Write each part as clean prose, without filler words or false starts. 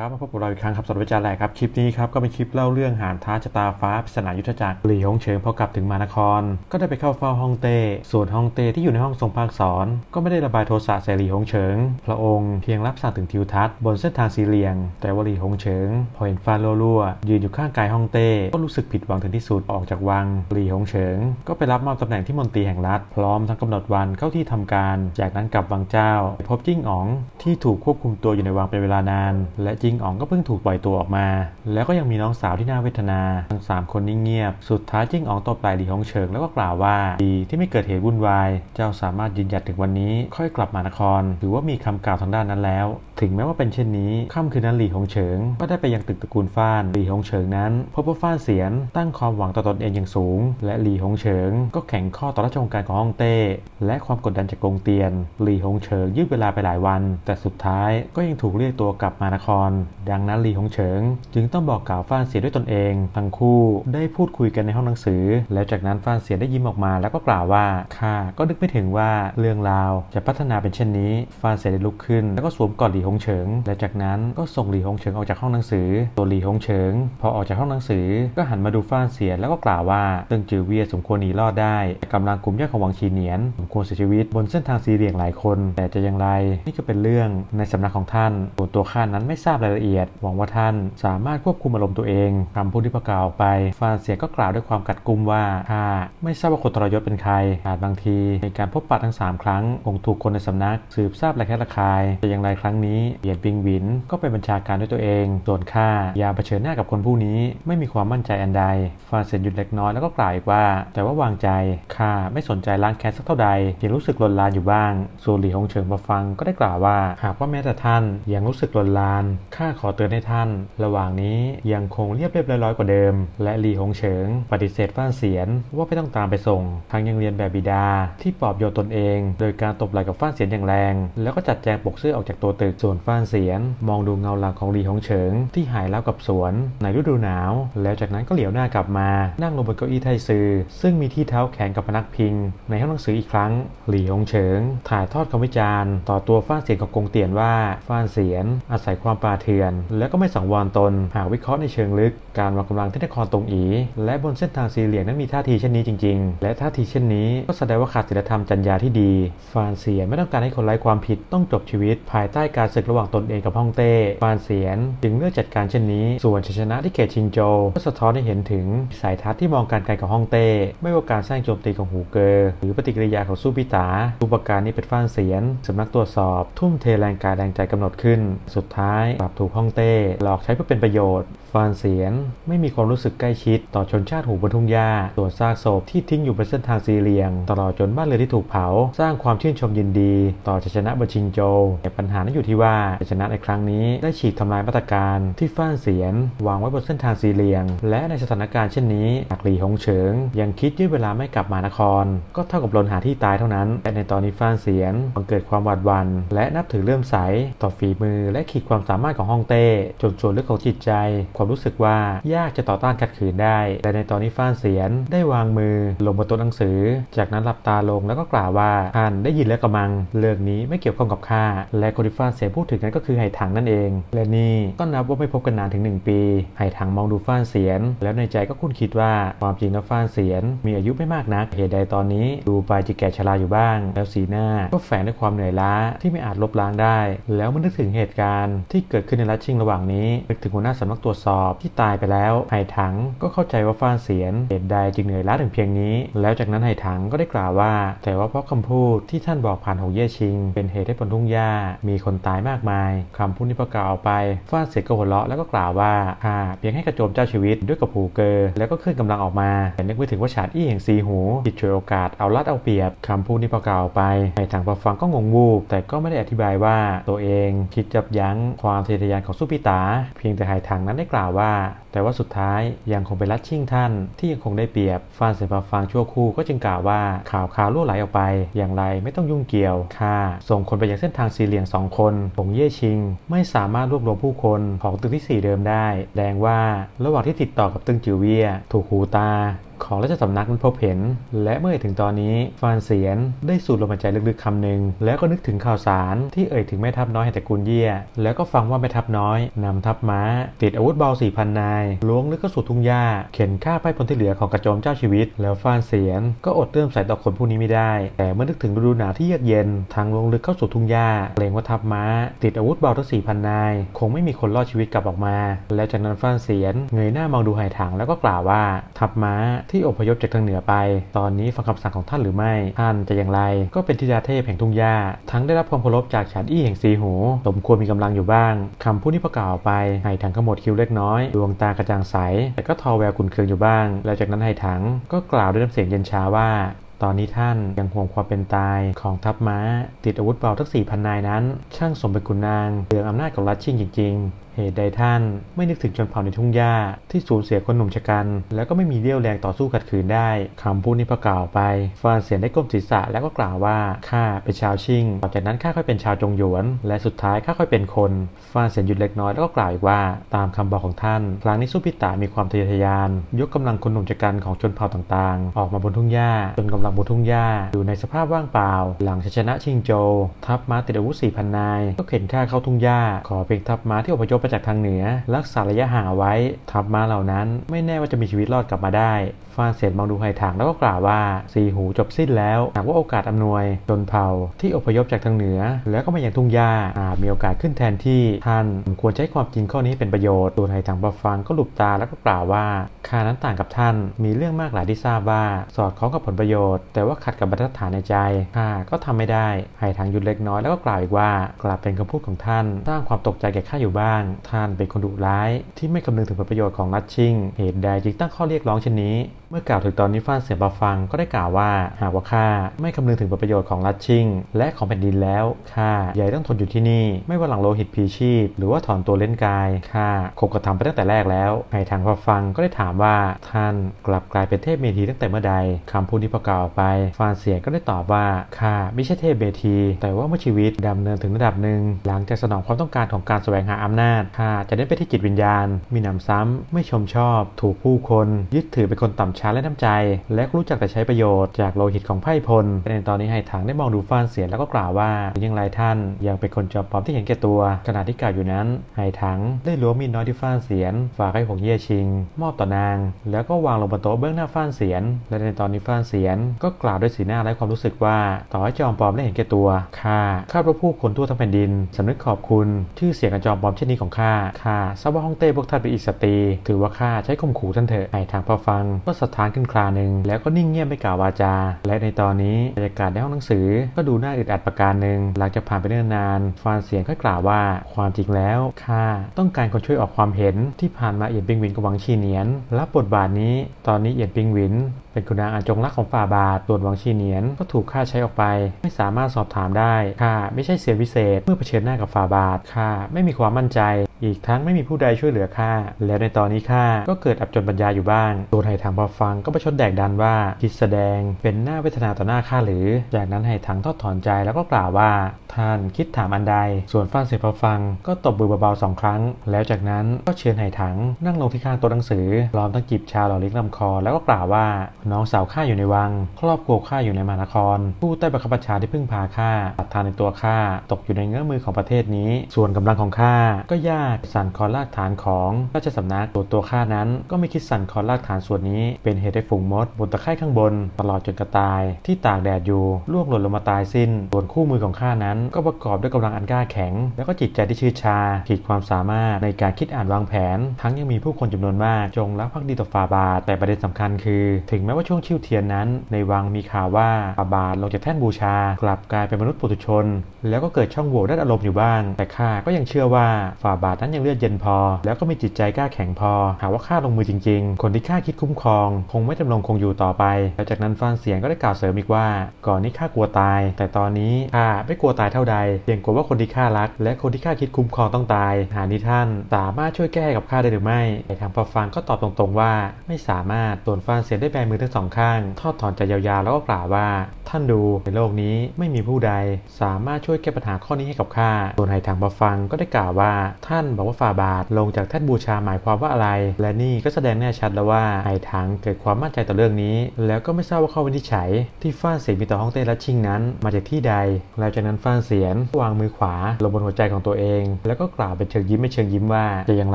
ครับมาพบกับเราอีกครั้งครับสวัสดีอาจารย์แหลกครับคลิปนี้ครับก็เป็นคลิปเล่าเรื่องหานท้าชะตาฟ้าปริศนายุทธจักรหลี่ฮงเฉิงพอกลับถึงมานครก็ได้ไปเข้าเฝ้าฮ่องเต้ส่วนฮ่องเต้ที่อยู่ในห้องทรงภาคสอนก็ไม่ได้ระบายโทสะใส่หลี่ฮงเฉิงพระองค์เพียงรับสั่งถึงทิวทัศน์บนเส้นทางสีเหลี่ยงแต่ว่าหลี่ฮงเฉิงพอเห็นฟ้ารั่วๆยืนอยู่ข้างกายฮ่องเต้ก็รู้สึกผิดหวังถึงที่สุดออกจากวังหลี่ฮงเฉิงก็ไปรับมอบตำแหน่งที่มนตรีแห่งรัฐพร้อมทั้งกำหนดวันเข้าที่ทำการจากนั้นกลับวังเจ้าไปพบจิ้งอ๋องที่ถูกควบคุมตัวอยู่ในวังเป็นเวลานานและจิ้งอ๋องก็เพิ่งถูกปล่อยตัวออกมาแล้วก็ยังมีน้องสาวที่น่าเวทนาทั้ง3คนนิ่งเงียบสุดท้ายจิ้งอ๋องตบไหล่หลี่ฮงเฉิงแล้วก็กล่าวว่าดีที่ไม่เกิดเหตุวุ่นวายเจ้าสามารถยืนหยัดถึงวันนี้ค่อยกลับมานครถือว่ามีคำกล่าวทางด้านนั้นแล้วถึงแม้ว่าเป็นเช่นนี้ค่ำคืนนั้นหลี่ฮงเฉิงก็ได้ไปยังตึกตระกูลฟ้านหลี่ฮงเฉิงนั้นพบว่าฟ้านเสียนตั้งความหวังต่อตนเองอย่างสูงและหลี่ฮงเฉิงก็แข่งข้อต่อราชวงศ์การของฮ่องเต้และความกดดันจากกงเตียนหลี่ฮงเฉิงยืดเวลาไปหลายวันแต่สุดท้ายก็ยังถูกเรียกตัวกลับมานครดังนั้นหลี่ฮงเฉิงจึงต้องบอกกล่าวฟ้านเสียนด้วยตนเองทั้งคู่ได้พูดคุยกันในห้องหนังสือแล้วจากนั้นฟ้านเสียนได้ยิ้มออกมาแล้วก็กล่าวว่าข้าก็นึกไม่ถึงว่าเรื่องราวจะพัฒนาเป็นเช่นนี้ฟ้านเสียนได้ลุกขึ้นแล้วก็สวมกอดหลี่ฮงเฉิงและจากนั้นก็ส่งหลี่ฮงเฉิงออกจากห้องหนังสือตัวหลี่ฮงเฉิงพอออกจากห้องหนังสือก็หันมาดูฟ้านเสียนแล้วก็กล่าวว่าเติ้งจือเวียสมควรหนีรอดได้แต่กำลังกลุ่มญาติของวังชีเหนียนสมควรเสียชีวิตบนเส้นทางสีเหลี่ยงหลายคนแต่จะอย่างไรนี่ก็เป็นเรื่องในสำนักของท่านส่วนตัวข้านั้นไม่ทราบรายละเอียดหวังว่าท่านสามารถควบคุมอารมณ์ตัวเองคำพูดที่ประกาศออกไปฟ้านเสียนก็กล่าวด้วยความกัดกุมว่าข้าไม่ทราบว่าคนทรยศเป็นใครอาจบางทีในการพบปะทั้ง3ครั้งคงถูกคนในสำนักสืบทราบระแคะระคายแต่อย่างไรครั้งนี้เหยียนปิงหวินก็เป็นบัญชาการด้วยตัวเองส่วนข้ายาเผชิญหน้ากับคนผู้นี้ไม่มีความมั่นใจอันใดฟ้านเสียนหยุดเล็กน้อยแล้วก็กล่าวอีกว่าแต่ว่าวางใจข้าไม่สนใจล้างแค้นสักเท่าใดยังรู้สึกลนลานอยู่บ้างส่วนหลี่ฮงเฉิงมาฟังก็ได้กล่าวว่าหากว่าแม้แต่ท่านยังรู้สึกลนลานข้าขอเตือนให้ท่านระหว่างนี้ยังคงเรียบร้อยกว่าเดิมและหลี่ฮงเฉิงปฏิเสธฟ้านเสียนว่าไม่ต้องตามไปส่งทั้งยังเรียนแบบบิดาที่ปลอบโยนตนเองโดยการตบไหล่กับฟ้านเสียนอย่างแรงแล้วก็จัดแจงปกเสื้อออกจากตัวตึกส่วนฟ้านเสียนมองดูเงาหลังของหลี่ฮงเฉิงที่หายลับกับสวนในฤดูหนาวแล้วจากนั้นก็เหลียวหน้ากลับมานั่งลงบนเก้าอี้ไทซือซึ่งมีที่เท้าแข็งกับพนักพิงในห้องหนังสืออีกครั้งหลี่ฮงเฉิงถ่ายทอดคำวิจารณ์ต่อตัวฟ้านเสียนกับกงเตียนว่าฟ้านเสียนอาศัยความป่าเถื่อนและก็ไม่สังวรตนหากวิเคราะห์ในเชิงลึกการวางกำลังที่นครตงอีและบนเส้นทางสีเหลี่ยงนั้นมีท่าทีเช่นนี้จริงๆและท่าทีเช่นนี้ก็แสดงว่าขาดศีลธรรมจรรยาที่ดีฟ้านเสียนไม่ต้องการให้คนไร้ความผิดต้องจบชีวิตภายใต้การศึกระหว่างตนเองกับฮ่องเต้ฟ้านเสียนจึงเลือกจัดการเช่นนี้ส่วนชัยชนะที่เขตชิงโจวก็สะท้อนให้เห็นถึงสายทัศน์ที่มองการไกลกับฮ่องเต้ไม่ว่าการสร้างโจมตีของหูเกอหรือปฏิกิริยาของสู้พิตาอุปการนี้เป็นฟ้านเสียนสำนักตรวจสอบทุ่มเทแรงกายแรงใจกำหนดขึ้นสุดท้ายกลับถูกฮ่องเต้หลอกใช้เพื่อเป็นประโยชน์ฟ้านเสียนไม่มีความรู้สึกใกล้ชิดต่อชนชาติหูบนทุ่งหญ้าส่วนซากศพที่ทิ้งอยู่บนเส้นทางสีเหลี่ยงตลอดจนบ้านเรือนที่ถูกเผาสร้างความชื่นชมยินดีต่อชัยชนะบนชิงโจวแต่ปัญหานั้นอยู่ที่ว่าชัยชนะในครั้งนี้ได้ฉีกทำลายมาตรการที่ฟ้านเสียนวางไว้บนเส้นทางสีเหลี่ยงและในสถานการณ์เช่นนี้หากหลี่ฮงเฉิงยังคิดยืดเวลาไม่กลับมานครก็เท่ากับหล่นหาที่ตายเท่านั้นและในตอนนี้ฟ้านเสียนบังเกิดความหวาดหวั่นและนับถือเลื่อมใสต่อฝีมือและขีดความสามารถของฮ่องเต้จนส่วนลึกของจิตใจความรู้สึกว่ายากจะต่อต้านขัดขืนได้แต่ในตอนนี้ฟ้านเสียนได้วางมือลงบนโต๊ะหนังสือจากนั้นหลับตาลงแล้วก็กล่าวว่าท่านได้ยินแล้วกระมังเรื่องนี้ไม่เกี่ยวข้องกับข้าและคนที่ฟ้านเสียนพูดถึงนั้นก็คือไหถังนั่นเองและนี่ก็นับว่าไม่พบกันนานถึง1ปีไหถังมองดูฟ้านเสียนแล้วในใจก็คุ้นคิดว่าความจริงแล้วฟ้านเสียนมีอายุไม่มากนักเหตุใดตอนนี้ดูไปจะแก่ชราอยู่บ้างแล้วสีหน้าก็แฝงด้วยความเหนื่อยล้าที่ไม่อาจลบล้างได้แล้วมันนึกถึงเหตุการณ์ที่เกิดขึ้นในรัชชิงระหว่างนี้นึกถึงหัวหน้าสำนักตรวจสอบที่ตายไปแล้วไหถังก็เข้าใจว่าฟ้านเสียนเหตุใดจึงเหนื่อยล้าถึงเพียงนี้แล้วจากนั้นไหถังก็ได้กล่าวว่าแต่ว่าเพราะคำพูดที่ท่านบอกผ่านหงเย่ชิงเป็นเหตุให้บนทุ่งหญ้ามีคนตายมากมายคำพูดนี้ประกาศออกไปฟ้านเสียนก็หัวเราะแล้วก็กล่าวว่าข้าเพียงให้กระโจมเจ้าชีวิตด้วยกับหูเกอแล้วก็ขึ้นกำลังออกมาแต่นึกไม่ถึงว่าฉาดอี้แห่งซีหูจิตฉวยโอกาสเอาลัดเอาเปรียบคำพูดนี้ประกาศออกไปไหถังพอฟังก็งงวูบแต่ก็ไม่ได้อธิบายว่าตัวเองคิดจับยั้งความทะเยอทะยานของสุปิตาเพียงแต่ไหถังนั้นได้กล่าวว่าแต่ว่าสุดท้ายยังคงไปลัดชิ่งท่านที่ยังคงได้เปรียบฟ้านเสียนฟังชั่วคู่ก็จึงกล่าวว่าข่าวรั่วไหลออกไปอย่างไรไม่ต้องยุ่งเกี่ยวข้าส่งคนไปยังเส้นทางสีเหลี่ยง2คนหงเย่ชิงไม่สามารถรวบรวมผู้คนของตึกที่4เดิมได้แสดงว่าระหว่างที่ติดต่อกับตึงจือเวียถูกหูตา ของราชสำนักนั้นพบเห็นและเมื่อถึงตอนนี้ฟานเซียนได้สูดลมหายใจลึกๆคำหนึ่งแล้วก็นึกถึงข่าวสารที่เอ่ยถึงแม่ทัพน้อยแห่งตระกูลเยี่ยแล้วก็ฟังว่าแม่ทัพน้อยนำทัพม้าติดอาวุธเบา 4,000 นายล้วงลึกเข้าสู่ทุ่งหญ้าเข็นฆ่าไพร่พลที่เหลือของกระโจมเจ้าชีวิตแล้วฟานเซียนก็อดเลื่อมใสต่อคนผู้นี้ไม่ได้แต่เมื่อนึกถึงฤดูหนาวที่เยือกเย็นทางล้วงลึกเข้าสู่ทุ่งหญ้าเกรงว่าทัพม้าติดอาวุธเบาทั้ง 4,000 นายคงไม่มีคนรอดชีวิตกลับออกมาแล้วจากนั้นฟานเซียนเงยหน้ามองดูหายถางแล้วก็กล่าวว่าทัพม้าที่อพยพจากทางเหนือไปตอนนี้ฟังคำสั่งของท่านหรือไม่ท่านจะอย่างไรก็เป็นธิดาเทพแห่งทุ่งหญ้าทั้งได้รับความเคารพจากฉันอี้แห่งสีหูสมควรมีกำลังอยู่บ้างคำพูดนี้พอกล่าวไปไห่ถังขมวดคิ้วเล็กน้อยดวงตากระจ่างใสแต่ก็ทอแววขุ่นเคืองอยู่บ้างแล้วจากนั้นไห่ถังก็กล่าวด้วยน้ำเสียงเย็นชาว่าตอนนี้ท่านยังห่วงความเป็นตายของทัพม้าติดอาวุธเบาทั้ง 4,000 นายนั้นช่างสมเป็นขุนนางเหลืองอำนาจของรัชชิงจริงๆเหตุใดท่านไม่นึกถึงชนเผ่าในทุ่งหญ้าที่สูญเสียคนหนุ่มชะกันแล้วก็ไม่มีเรี่ยวแรงต่อสู้ขัดขืนได้คำพูดนี้พอกล่าวไปฟานเซียนได้ก้มศีรษะแล้วก็กล่าวว่าข้าเป็นชาวชิงต่อจากนั้นข้าค่อยเป็นชาวจงหยวนและสุดท้ายข้าค่อยเป็นคนฟานเซียนหยุดเล็กน้อยแล้วก็กล่าวอีกว่าตามคำบอกของท่านครั้งนี้ซุปปิตะมีความทะเยอทะยานยกกำลังคนหนุ่มชะกันของชนเผ่าต่างๆออกมาบนทุ่งหญ้าจนกำลังบนทุ่งหญ้าอยู่ในสภาพว่างเปล่าหลังชนะชิงโจทัพม้าติดอาวุธ 4,000 นายก็เข็นฆ่าเข้าทุ่งหญ้าขอเพียงทัพม้าที่อพยพมาจากทางเหนือรักษาระยะห่างไว้ทัพม้าเหล่านั้นไม่แน่ว่าจะมีชีวิตรอดกลับมาได้ฟานเซียนมองดูไห่ถางแล้วก็กล่าวว่าสีหูจบสิ้นแล้วหากว่าโอกาสอำนวยชนเผ่าที่อพยพจากทางเหนือแล้วก็มายังทุ่งหญ้ามีโอกาสขึ้นแทนที่ท่านควรใช้ความจริงข้อนี้เป็นประโยชน์ตัวไห่ถางบัฟฟังก็หลุบตาแล้วก็กล่าวว่าข้านั้นต่างกับท่านมีเรื่องมากหลายที่ทราบว่าสอดคล้องกับผลประโยชน์แต่ว่าขัดกับบรรทัดฐานในใจข้าก็ทำไม่ได้ไห่ถางหยุดเล็กน้อยแล้วก็กล่าวอีกว่ากล่าวเป็นคำพูดของท่านสร้างความตกใจแก่ข้าอยู่บ้างท่านเป็นคนดุร้ายที่ไม่คำนึงถึงผลประโยชน์ของรัชชิงเหตุใดจึงตั้งข้อเรียกร้องเช่นนี้เมื่อกล่าวถึงตอนนี้ฟานเซียนบัฟฟังก็ได้กล่าวว่าหากว่าข้าไม่คำนึงถึงผลประโยชน์ของรัชชิงและของแผ่นดินแล้วข้าใหญ่ต้องทนอยู่ที่นี่ไม่ว่าหลังโลหิตพีชีพหรือว่าถอนตัวเล่นกายข้าคงกระทำไปตั้งแต่แรกแล้วไห่ถางบัฟฟังก็ได้ถามว่าท่านกลับกลายเป็นเทพเมธีตั้งแต่เมื่อใดคำพูดที่พอกล่าวไปฟานเซียนก็ได้ตอบว่าข้าไม่ใช่เทพเมธีแต่ว่าเมื่อชีวิตดำเนินถึงระดับหนึ่งหลังจากสนองความต้องการของการแสวงหาอำนาจข้าจะได้ไปที่จิตวิญญาณมีหนำซ้ำไม่ชมชอบถูกผู้คนยึดถือเป็นคนต่ำช้าและน้ำใจและรู้จักแต่ใช้ประโยชน์จากโลหิตของไพร่พลในตอนนี้ไห่ถางได้มองดูฟานเซียนแล้วก็กล่าวว่าอย่างไรท่านยังเป็นคนจอมปลอมที่เห็นแก่ตัวขณะที่กล่าวอยู่นั้นไห่ถางได้ล้วงมีดน้อยที่ฟานเซียนฝากให้หงเย่ชิงมอบต่อนางแล้วก็วางลงบนโต๊ะเบื้องหน้าฟานเซียนและในตอนนี้ฟานเซียนก็กล่าวด้วยสีหน้าไร้ความรู้สึกว่าต่อให้จอมปลอมได้เห็นแก่ตัวข้าคาดว่าผู้คนทั่วทั้งแผ่นดินสำนึกขอบคุณชื่อเสียงอันจอมปลอมเช่นนี้ของข้าทราบว่าฮ่องเต้พวกท่านเป็นอิสตีถือว่าข้าใช้ข่มขู่ท่านเถอะไห่ถางพอฟังก็สะท้านขึ้นคราหนึ่งแล้วก็นิ่งเงียบไม่กล่าววาจาและในตอนนี้บรรยากาศในห้องหนังสือก็ดูน่าอึดอัดประการหนึ่งหลังจากผ่านไปเนิ่นนานฟานเซียนก็กล่าวว่าความจริงแล้วข้าต้องการคนช่วยออกความเห็นที่ผ่านมาเอียนปิงหวินกับหวังชีเหนียนรับบทบาทนี้ตอนนี้เอียนปิงหวินเป็นขุนนางอันจงรักของฝ่าบาทส่วนหวังชีเหนียนก็ถูกข้าใช้ออกไปไม่สามารถสอบถามได้ข้าไม่ใช่เสียวิเศษเมื่อเผชิญหน้ากับฝ่าบาทข้าไม่มีความมั่นใจอีกทั้งไม่มีผู้ใดช่วยเหลือข้าแล้วในตอนนี้ข้าก็เกิดอับจนปัญญาอยู่บ้างตัวไห่ถังพอฟังก็ประชดแดกดันว่าคิดแสดงเป็นหน้าเวทนาต่อหน้าข้าหรือจากนั้นไห่ถังทอดถอนใจแล้วก็กล่าวว่าท่านคิดถามอันใดส่วนฟานเซียนพอฟังก็ตบมือเบาๆ2 ครั้งแล้วจากนั้นก็เชิญไห่ถังนั่งลงที่ข้างโต๊ะหนังสือล้อมทั้งจีบชาหล่อเลี้ยงลำคอแล้วก็กล่าวว่าน้องสาวข้าอยู่ในวังครอบครัวข้าอยู่ในมหานครผู้ใต้บังคับบัญชาที่พึ่งพาข้าศรัทธาในตัวข้าตกอยู่ในเงื้อมือของประเทศนี้ส่วนกำลังของข้าก็ยากสั่นคลอนรากฐานของราชสำนักตัวข้านั้นก็ไม่คิดสั่นคลอนรากฐานส่วนนี้เป็นเหตุให้ฝูงมดบนตะไคร่ข้างบนตลอดจนกระต่ายที่ตากแดดอยู่ล่วงหล่นลงมาตายสิ้นส่วนคู่มือของข้านั้นก็ประกอบด้วยกำลังอันกล้าแข็งแล้วก็จิตใจที่ชื่นชาขีดความสามารถในการคิดอ่านวางแผนทั้งยังมีผู้คนจำนวนมากจงรักภักดีต่อฝ่าบาทแต่ประเด็นสำคัญคือถึงแม้ว่าช่วงชิวเทียนนั้นในวังมีข่าวว่าฝ่าบาทลงจากแท่นบูชากลับกลายเป็นมนุษย์ปุถุชนแล้วก็เกิดช่องโหว่ด้านอารมณ์อยู่บ้างแต่ข้าก็ยังเชื่อว่าฝ่าบาทนั้นยังเลือดเย็นพอแล้วก็มีจิตใจกล้าแข็งพอหากว่าข้าลงมือจริงๆคนที่ข้าคิดคุ้มครองคงไม่จำลองคงอยู่ต่อไปแล้วจากนั้นฟานเซียนก็ได้กล่าวเสริมอีกว่าก่อนนี้ข้ากลัวตายแต่ตอนนี้ข้าไม่กลัวตายเท่าใดเพียงกลัวว่าคนที่ข้ารักและคนที่ข้าคิดคุ้มครองต้องตายหากนี้ท่านสามารถช่วยแก้กับข้าได้หรือไม่ไห่ถังพอฟังก็ตอบตรงๆว่าไม่สามารถส่วนฟานเซียนได้แบมือทั้ง2 ข้างทอดถอนใจยาวๆแล้วก็กล่าวว่าท่านดูในโลกนี้ไม่มีผู้ใดสามารถช่วยแก้ปัญหาข้อนี้ให้กับข้าส่วนไห่ถังพอฟังก็ได้กล่าวว่าท่าน บอกว่าฝ่าบาทลงจากแท่นบูชาหมายความว่าอะไรและนี่ก็แสดงแน่ชัดแล้วว่าไอ้ถังเกิดความมั่นใจต่อเรื่องนี้แล้วก็ไม่ทราบว่าข้อวินิจฉัยที่ฟ้านเสียนมีต่อฮ่องเต้และชิงนั้นมาจากที่ใดแล้วจากนั้นฟ้านเสียนวางมือขวาลงบนหัวใจของตัวเองแล้วก็กล่าวเป็นเชิงยิ้มไม่เชิงยิ้มว่าจะอย่างไ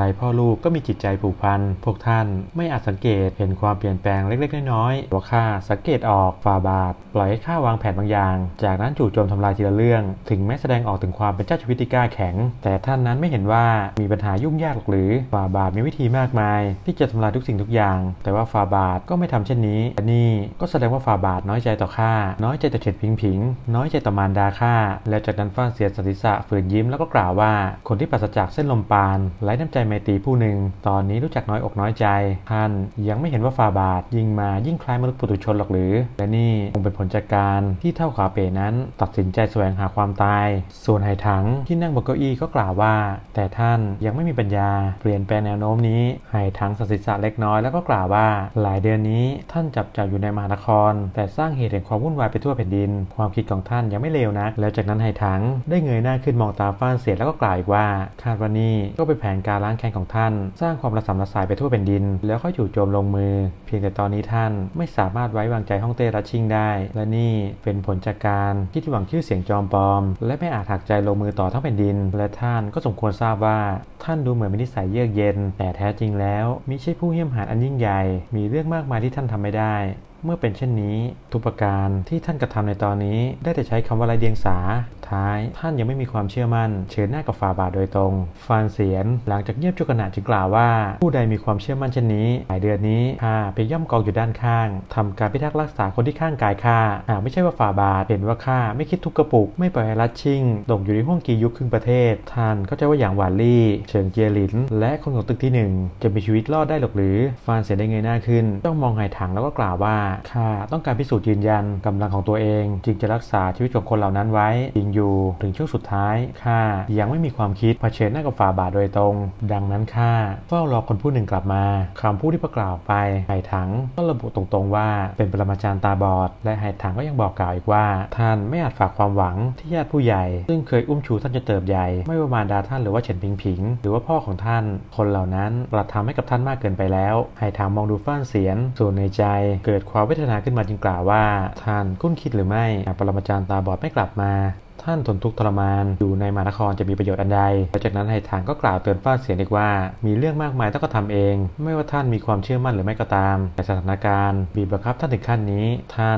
รพ่อลูกก็มีจิตใจผูกพันพวกท่านไม่อาจสังเกตเห็นความเปลี่ยนแปลงเล็กๆน้อยๆว่าข้าสังเกตออกฝ่าบาทปล่อยให้ข้าวางแผนบางอย่างจากนั้นจู่โจมทำลายทีละเรื่องถึงแม้แสดงออกถึงความเป็นเจ้าชวิตที่กล้าแข็งแต่ท่านนั้นไม่เห็นว่ามีปัญหายุ่งยากหรือฝ่าบาทมีวิธีมากมายที่จะทำลายทุกสิ่งทุกอย่างแต่ว่าฝ่าบาทก็ไม่ทำเช่นนี้อันนี้ก็แสดงว่าฝ่าบาทน้อยใจต่อข้าน้อยใจต่อเฉิดผิงๆน้อยใจต่อมารดาข้าแล้วจากนั้นฟ้านเสียนสันติสะฝืนยิ้มแล้วก็กล่าวว่าคนที่ปราศจากเส้นลมปานไร้น้ำใจไมตรีผู้หนึ่งตอนนี้รู้จักน้อยอกน้อยใจท่านยังไม่เห็นว่าฝ่าบาทยิงมายิ่งคล้ายมนุษย์ปุถุชนหรอกหรือและนี่คงเป็นผลจากการที่เท่าขาเป๋นั้นตัดสินใจแสวงหาความตายส่วนไหถังที่นั่งบนเก้าอี้ก็กล่าวว่าแต่ท่านยังไม่มีปัญญาเปลี่ยนแปลงแนวโน้มนี้ไหถังสันติสะเล็กน้อยแล้วก็กล่าวว่าหลายเดือนนี้ท่านจับจ่ายอยู่ในมหานครแต่สร้างเหตุแห่งความวุ่นวายไปทั่วแผ่นดินความคิดของท่านยังไม่เลวนักแล้วจากนั้นไหถังได้เงยหน้าขึ้นมองตาฟ้านเสียนแล้วก็กล่าวอีกว่าคาดว่านี่ก็เป็นแผนการล้างแค้นของท่านสร้างความระสำระสายไปทั่วแผ่นดินแล้วค่อยจู่โจมลงมือเพียงแต่ตอนนี้ท่านไม่สามารถไว้วางใจฮ่องเต้และชิงได้และนี่เป็นผลจากการที่หวังชื่อเสียงจอมปลอมและไม่อาจหักใจลงมือต่อทั้งแผ่นดินและท่านก็สมควรทราบว่าท่านดูเหมือนมีนิสัยเยือกเย็นแต่แท้จริงแล้วมิใช่ผู้เหี้ยมหาญอันยิ่งใหญ่มีเรื่องมากมายที่ท่านทำไม่ได้เมื่อเป็นเช่นนี้ทุกประการที่ท่านกระทำในตอนนี้ได้แต่ใช้คำว่าไร้เดียงสาท้ายท่านยังไม่มีความเชื่อมั่นเชิญหน้ากับฝ่าบาทโดยตรงฟ้านเสียนหลังจากเงียบชั่วขณะจึงกล่าวว่าผู้ใดมีความเชื่อมั่นเช่นนี้หลายเดือนนี้ข้าไปย่ำกองอยู่ด้านข้างทำการพิทักษ์รักษาคนที่ข้างกายข้าหากไม่ใช่ว่าฝ่าบาทเห็นว่าข้าไม่คิดทุกกระปุกไม่ปล่อยให้รัดชิงตกอยู่ในห้วงกียุคครึ่งประเทศท่านเข้าใจว่าอย่างหวานลี่เฉิงเจียหลินและคนของตึกที่หนึ่งจะมีชีวิตรอดได้หรือฟ้านเสียนได้เงยหน้าขึ้นต้องมองหายถังแล้วก็กล่าวว่าข้าต้องการพิสูจน์ยืนยันกำลังของตัวเองจึงจะรักษาชีวิตของคนเหล่านั้นไว้ยิงอยู่ถึงช่วงสุดท้ายข้ายังไม่มีความคิดเผชิญหน้ากับฝ่าบาทโดยตรงดังนั้นข้าเฝ้ารอคนผู้หนึ่งกลับมาคำพูดที่ประกล่าวไปไหถังก็ระบุตรงๆว่าเป็นปรมาจารย์ตาบอดและไหถังก็ยังบอกกล่าวอีกว่าท่านไม่อาจฝากความหวังที่ญาติผู้ใหญ่ซึ่งเคยอุ้มชูท่านจนเติบใหญ่ไม่ว่ามารดาท่านหรือว่าเฉินผิงๆหรือว่าพ่อของท่านคนเหล่านั้นกระทำให้กับท่านมากเกินไปแล้วไหถังมองดูฟ้านเสียนส่วนในใจเกิดความเวทนาขึ้นมาจึงกล่าวว่าท่านคุ้นคิดหรือไม่ปรมาจารย์ตาบอดไม่กลับมาท่านทนทุกข์ทรมานอยู่ในมหานครจะมีประโยชน์อันใดจากนั้นไหถังก็กล่าวเตือนฟ้านเสียนอีกว่ามีเรื่องมากมายต้องกระทำเองไม่ว่าท่านมีความเชื่อมั่นหรือไม่ก็ตามแต่สถานการณ์บีบบังคับท่านถึงขั้นนี้ท่า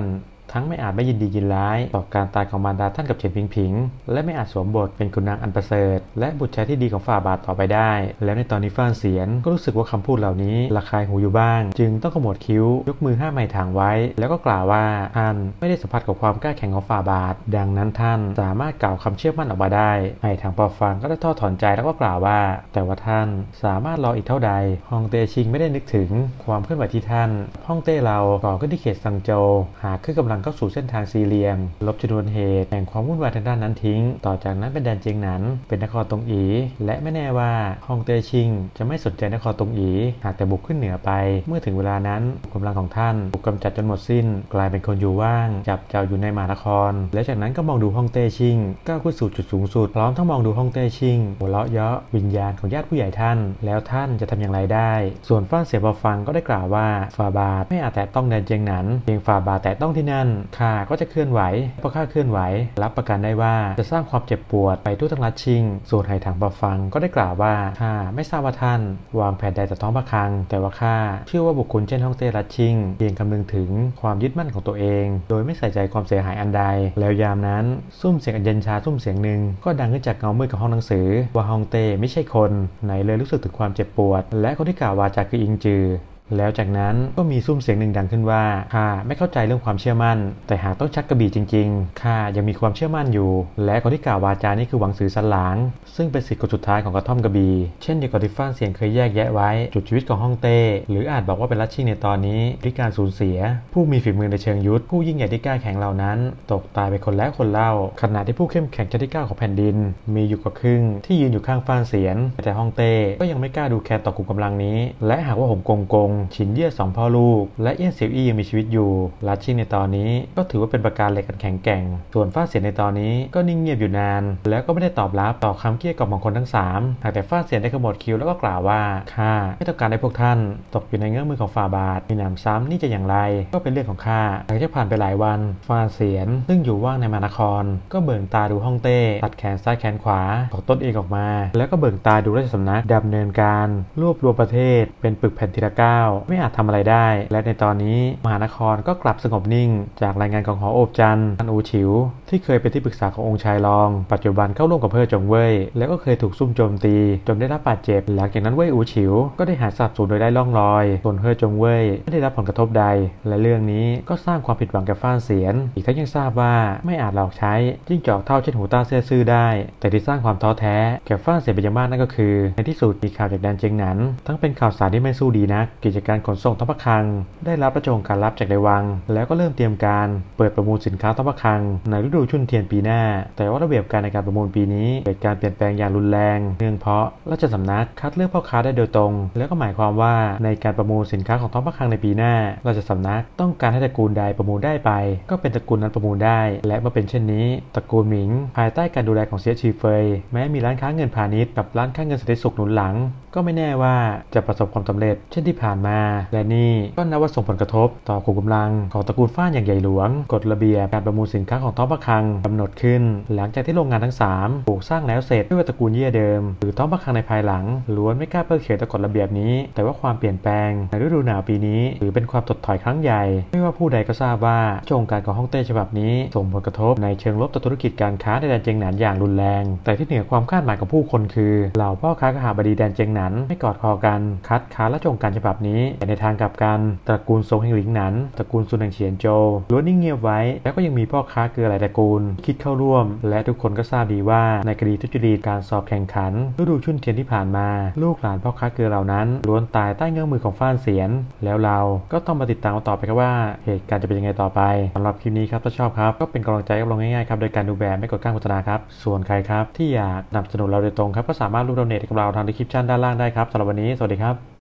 นทั้งไม่อาจไม่ยินดียินร้ายต่อการตายของมารดาท่านกับเฉินผิงๆและไม่อาจสวมบทเป็นขุนนางอันประเสริฐและบุตรชายที่ดีของฝ่าบาทต่อไปได้แล้วในตอนนี้ฟ้านเสียนก็รู้สึกว่าคำพูดเหล่านี้ระคายหูอยู่บ้างจึงต้องขมวดคิ้วยกมือห้ามไหถังไว้แล้วก็กล่าวว่าท่านไม่ได้สัมผัสกับความกล้าแข็งของฝ่าบาทดังนั้นท่านสามารถกล่าวคำเชื่อมั่นออกมาได้ไหถังพอฟังก็ได้ท้อถอนใจแล้วก็กล่าวว่าแต่ว่าท่านสามารถรออีกเท่าใดฮ่องเต้ชิงไม่ได้นึกถึงความเคลื่อนไหวที่ท่านฮ่องเต้เราก่อขึ้นที่เขตซังโจวหากขึ้นกำลังเข้าสู่เส้นทางสี่เหลี่ยมลบชนวนเหตุแห่งความวุ่นวายทางด้านนั้นทิ้งต่อจากนั้นเป็นแดนเจียงหนันเป็นนครตงอีและไม่แน่ว่าฮ่องเต้ชิงจะไม่สนใจนครตงอีหากแต่บุกขึ้นเหนือไปเมื่อถึงเวลานั้นกำลังของท่านถูกกำจัดจนหมดสิ้นกลายเป็นคนอยู่ว่างจับเจ้าอยู่ในมหานครและจากนั้นก็มองดูฮ่องเต้ชิงก้าวขึ้นสู่จุดสูงสุดพร้อมทั้งมองดูฮ่องเต้ชิงหัวเราะเยาะวิญญาณของญาติผู้ใหญ่ท่านแล้วท่านจะทำอย่างไรได้ส่วนฟ้านเสียนฟังก็ได้กล่าวว่าฝ่าบาทไม่อาจแตะต้องแดนเจียงหนันเพียงฝ่าบาทแตะต้องที่นั่นข้าก็จะเคลื่อนไหวเพราะข้าเคลื่อนไหวรับประกันได้ว่าจะสร้างความเจ็บปวดไปทั่วทั้งรัฐชิงส่วนไหถังบ่ฟังก็ได้กล่าวว่าข้าไม่ทราบว่าท่านวางแผนใดต่อท้องพระคลังแต่ว่าข้าเชื่อว่าบุคคลเช่นฮ่องเต้รัฐชิงเพียงคำนึงถึงความยึดมั่นของตัวเองโดยไม่ใส่ใจความเสียหายอันใดแล้วยามนั้นซุ่มเสียงอันเย็นชาซุ่มเสียงหนึ่งก็ดังขึ้นจากเงามืดของห้องหนังสือว่าฮ่องเต้ไม่ใช่คนไหนเลยรู้สึกถึงความเจ็บปวดและคนที่กล่าววาจาคืออิงจือแล้วจากนั้นก็มีซุ่มเสียงหนึ่งดังขึ้นว่าข้าไม่เข้าใจเรื่องความเชื่อมั่นแต่หากต้องชักกระบี่จริงๆข้ายังมีความเชื่อมั่นอยู่และคนที่กล่าววาจานี้คือหวังสือสันหลางซึ่งเป็นศิษย์คนสุดท้ายของกระท่อมกระบี่เช่นเดียวกับที่ฟ้านเสียนเคยแยกแยะไว้จุดชีวิตของฮ่องเต้หรืออาจบอกว่าเป็นรัชชิงในตอนนี้ที่การสูญเสียผู้มีฝีมือในเชิงยุทธผู้ยิ่งใหญ่ที่กล้าแข็งเหล่านั้นตกตายไปคนแล้วคนเล่าขณะที่ผู้เข้มแข็งชั้นที่9ของแผ่นดินมีอยู่กว่าครึ่งที่ยืนอยู่ข้างฟ้านเสียนแต่ฮ่องเต้ก็ยังไม่กล้าดูแคลนต่อกลุ่มกำลังนี้และหากว่าห่มกง ฉินเย่สองพ่อลูกและเอี้ยนเสี่ยวอี้ยังมีชีวิตอยู่ลัดชิ่งในตอนนี้ก็ถือว่าเป็นประการเหล็กอันแข็งแกร่งส่วนฟ้าเสียนในตอนนี้ก็นิ่งเงียบอยู่นานแล้วก็ไม่ได้ตอบรับต่อคำเกลี้ยกล่อมของคนทั้ง3หากแต่ฟ้าเสียนได้ขมวดคิ้วแล้วก็กล่าวว่าข้าไม่ต้องการให้พวกท่านตกอยู่ในเงื้อมือของฝ่าบาทมีหนามซ้ำนี่จะอย่างไรก็เป็นเรื่องของข้าหลังจากผ่านไปหลายวันฟ้าเสียนซึ่งอยู่ว่างในมานครก็เบิ่งตาดูฮ่องเต้ตัดแขนซ้ายแขนขวาของตนเองออกมาแล้วก็เบิ่งตาดูราชสำนักดำเนินการรวบรวมประเทศเป็นปึกแผ่นทีละก้าวไม่อาจทำอะไรได้และในตอนนี้มหานครก็กลับสงบนิ่งจากรายงานของหอโอบจันท่านอูฉิวที่เคยเป็นที่ปรึกษาขององค์ชายรองปัจจุบันเข้าร่วมกับเพื่อจงเว่ยแล้วก็เคยถูกซุ่มโจมตีจนได้รับบาดเจ็บหลังจากนั้นเว่ยอูฉิวก็ได้หายสาบสูญโดยได้ล่องลอยส่วนเพื่อจงเว่ยไม่ได้รับผลกระทบใดและเรื่องนี้ก็สร้างความผิดหวังแก่ฟ้าเสียนอีกทั้งยังทราบว่าไม่อาจหลอกใช้จิ้งจอกเท่าเช่นหูตาเสื้อซื่อได้แต่ที่สร้างความท้อแท้แก่ฟ้าเสียนเป็นอย่างมากนั่นก็คือในที่สุดมีข่าวจากแดนเจียงหนานทั้งเป็นข่าวสารที่ไม่สู้ดีนักกิจการขนส่งทัพพระคลังได้รับประจงการรับจากในวังแล้วก็เริ่มเตรียมการเปิดประมูลสินค้าทัพพระคลังในฤดูชุ่นเทียนปีหน้าแต่ว่าระเบียบการในการประมูลปีนี้เกิดการเปลี่ยนแปลงอย่างรุนแรงเนื่องเพราะราชสำนักคัดเลือกพ่อค้าได้โดยตรงแล้วก็หมายความว่าในการประมูลสินค้าของทัพพระคลังในปีหน้าราชสำนักต้องการให้ตระกูลใดประมูลได้ไปก็เป็นตระกูลนั้นประมูลได้และเมื่อเป็นเช่นนี้ตระกูลหมิงภายใต้การดูแลของเสี่ยชีเฟยแม้มีร้านค้าเงินพาณิชย์กับร้านค้าเงินสันติสุขหนุนหลังก็ไม่แน่ว่าจะประสบความสำเร็จเช่นที่ผ่านมาและนี่ก็นับว่าส่งผลกระทบต่อขุมกำลังของตระกูลฟ้านอย่างใหญ่หลวงกฎระเบียบการประมูลสินค้าของท้องพระคลังกำหนดขึ้นหลังจากที่โรงงานทั้ง3ถูกสร้างแล้วเสร็จด้วยตระกูลเย่เดิมหรือท้องพระคลังในภายหลังล้วนไม่กล้าเพิกเฉยต่อกฎระเบียบนี้แต่ว่าความเปลี่ยนแปลงในฤดูหนาวปีนี้ถือเป็นความถดถอยครั้งใหญ่ไม่ว่าผู้ใดก็ทราบว่าโครงการของฮ่องเต้ฉบับนี้ส่งผลกระทบในเชิงลบต่อธุรกิจการค้าในแดนเจียงหนานอย่างรุนแรงแต่ที่เหนือความคาดหมายของผู้คนคือเหล่าพ่อค้าคหบดีแดนเจียงหนานไม่กอดคอกันคัดค้านและโครงการฉบับนี้แต่ในทางกลับกันตระกูลซงแห่งหลิงหนานตระกูลซุนแห่งเฉียนโจวล้วนนิ่งเงียบไว้แล้วก็ยังมีพ่อค้าเกลือหลายตระกูลคิดเข้าร่วมและทุกคนก็ทราบดีว่าในคดีทุจริตการสอบแข่งขันฤดูชุ่นเทียนที่ผ่านมาลูกหลานพ่อค้าเกลือเหล่านั้นล้วนตายใต้เงื้อมือของฟ้านเสียนแล้วเราก็ต้องมาติดตามต่อไปครับว่าเหตุการณ์จะเป็นยังไงต่อไปสำหรับคลิปนี้ครับถ้าชอบครับก็เป็นกำลังใจกับเราง่ายๆครับโดยการดูแบบไม่กดการโฆษณาครับส่วนใครครับที่อยากสนับสนุนเราโดยตรงครับก็สามารถร่วมดอเนทกับเราทางในคลิปชั้นด้านล่างได้ครับสำหรับวันนี้สวัสดีครับ